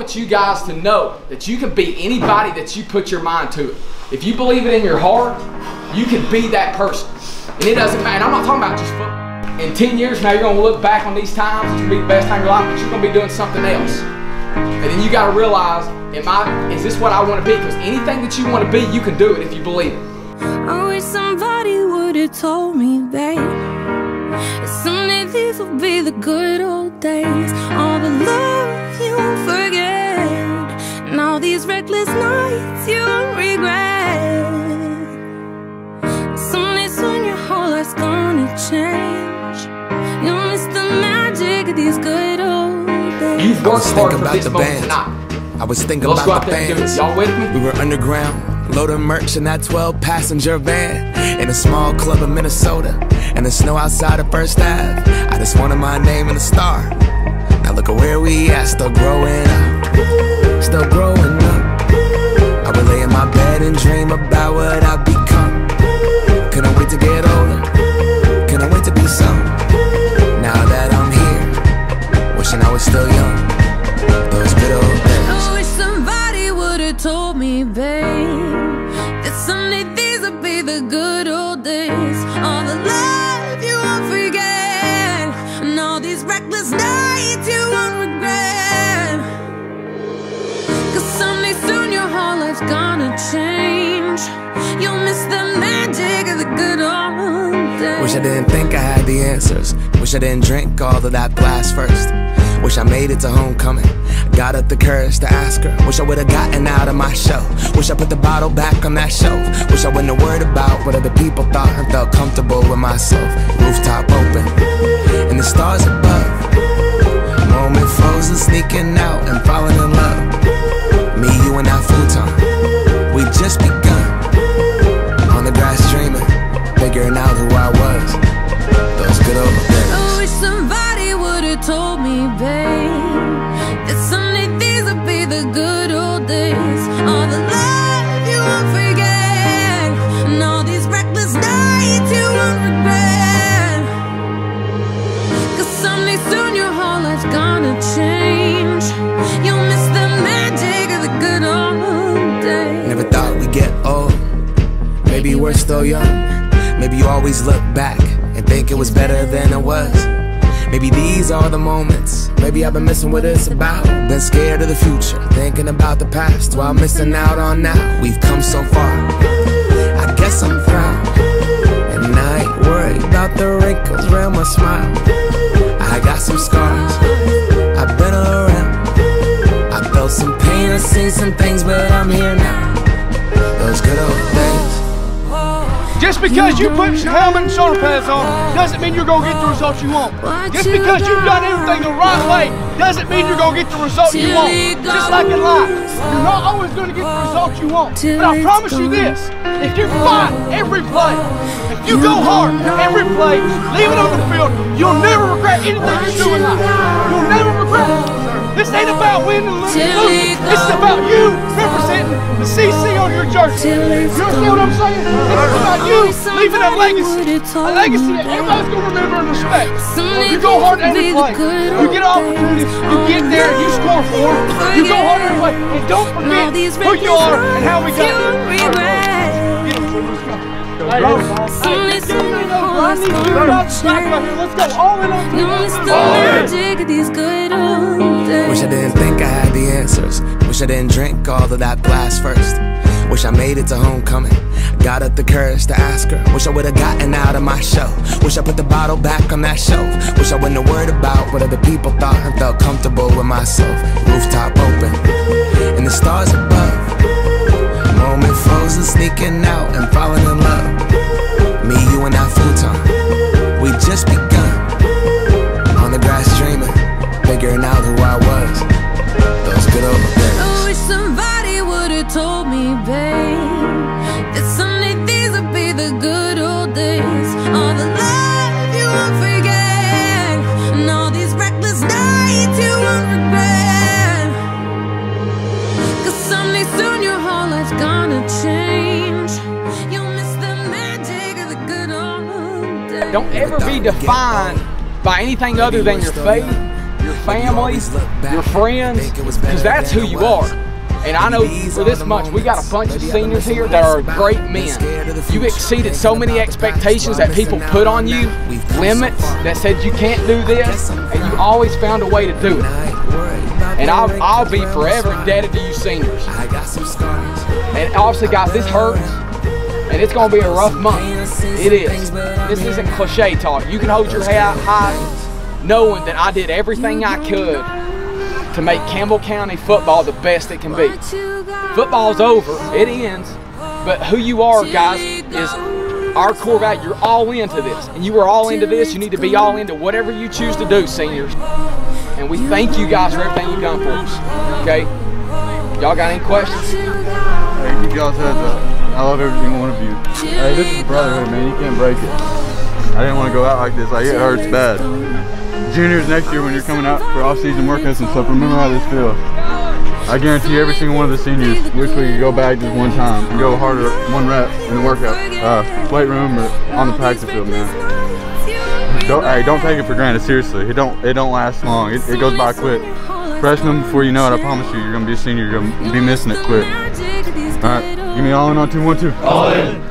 want you guys to know that you can be anybody that you put your mind to it. If you believe it in your heart, you can be that person. And it doesn't matter. I'm not talking about just football. In 10 years now, you're going to look back on these times. It's going to be the best time of your life, but you're going to be doing something else. And then you got to realize, is this what I want to be? Because anything that you want to be, you can do it if you believe it. I wish somebody would have told me, babe, someday these will be the good old days. All the love you forget, and all these reckless nights you regret. Someday soon your whole life's gonna change. You'll miss the magic of these good old days. You've worked hard for this moment tonight. I was thinking about the bands. Y'all with me? We were underground, load of merch in that 12-passenger van, in a small club in Minnesota, and the snow outside of First Ave. I just wanted my name and a star. Now look at where we at, still growing up, still growing up. I would lay in my bed and dream about what I'd become. Couldn't wait to get older, couldn't wait to be some. Now that I'm here, wishing I was still young. Those good old days. I wish somebody would've told me, babe, someday these will be the good old days. All the love you won't forget, and all these reckless nights you won't regret. Cause someday soon your whole life's gonna change. You'll miss the magic of the good old days. Wish I didn't think I had the answers. Wish I didn't drink all of that glass first. Wish I made it to homecoming, got up the courage to ask her. Wish I would've gotten out of my shell. Wish I put the bottle back on that shelf. Wish I wouldn't have worried about what other people thought and felt comfortable with myself. Rooftop open, and the stars above. Moment frozen, sneaking out and falling in love. Me, you, and that futon, we just begun. On the grass dreaming, figuring out who I was. Those good old days. I wish somebody would've told me, babe, someday these will be the good old days. All the love you won't forget, and all these reckless nights you won't regret. Cause someday soon your whole life's gonna change. You'll miss the magic of the good old days. Never thought we'd get old. Maybe we're still young. Maybe you always look back and think it was better than it was. Maybe these are the moments. Maybe I've been missing what it's about. Been scared of the future, thinking about the past, while missing out on now. We've come so far, I guess I'm proud. And I ain't worried about the wrinkles around my smile. I got some scars, I've been around. I felt some pain, I've seen some things, but I'm here now. Those good old days. Just because you put your helmet and shoulder pads on doesn't mean you're going to get the results you want. Just because you've done everything the right way doesn't mean you're going to get the result you want. Just like in life, you're not always going to get the result you want. But I promise you this, if you fight every play, if you go hard every play, leave it on the field, you'll never regret anything you do in life. You'll never regret it. This ain't about winning and losing. This is about you representing the CC on your jersey. You understand what I'm saying? This is about you leaving a legacy. A legacy that everybody's going to remember and respect. You go hard every play. You get opportunities. You get there, you score for it. You go hard every play. And don't forget who you are and how we got there. Wish I didn't think I had the answers. Wish I didn't drink all of that glass first. Wish I made it to homecoming, got up the courage to ask her. Wish I would've gotten out of my shell. Wish I put the bottle back on that shelf. Wish I wouldn't have worried about what other people thought and felt comfortable with myself. Rooftop open, and the stars above. Moment frozen, sneaking out and falling in love. Me, you, and that futon, we just begun. On the grass dreaming, figuring out who I was. Those good old days. I wish somebody would've told me, babe, that someday these would be the good old days. All the love you won't forget, and all these reckless nights you won't regret. Cause someday soon your whole life's gonna change. You'll miss the magic of the good old days. Don't ever be defined by anything other than your faith, your family, your friends, because that's who you are. And I know for this much, we got a bunch of seniors here that are great men. You've exceeded so many expectations that people put on you, limits that said you can't do this, and you always found a way to do it. And I'll be forever indebted to you seniors. And obviously, guys, this hurts, and it's going to be a rough month. It is. This isn't cliche talk. You can hold your head high knowing that I did everything I could to make Campbell County football the best it can be. Football's over, it ends, but who you are, guys, is our core value. You're all into this, and you are all into this. You need to be all into whatever you choose to do, seniors. And we thank you guys for everything you've done for us, okay? Y'all got any questions? Hey, keep y'all's heads up. I love every single one of you. Hey, this is brotherhood, man. You can't break it. I didn't want to go out like this. Like, it hurts bad. Juniors, next year when you're coming out for off-season workouts and stuff, remember how this feels. I guarantee every single one of the seniors wish we could go back just one time and go harder one rep in the workout, weight room or on the practice field, man. Don't take it for granted, seriously. It don't last long. It goes by quick. Freshman, before you know it, I promise you, you're going to be a senior. You're going to be missing it quick. All right, give me all in on 2-1-2. All in.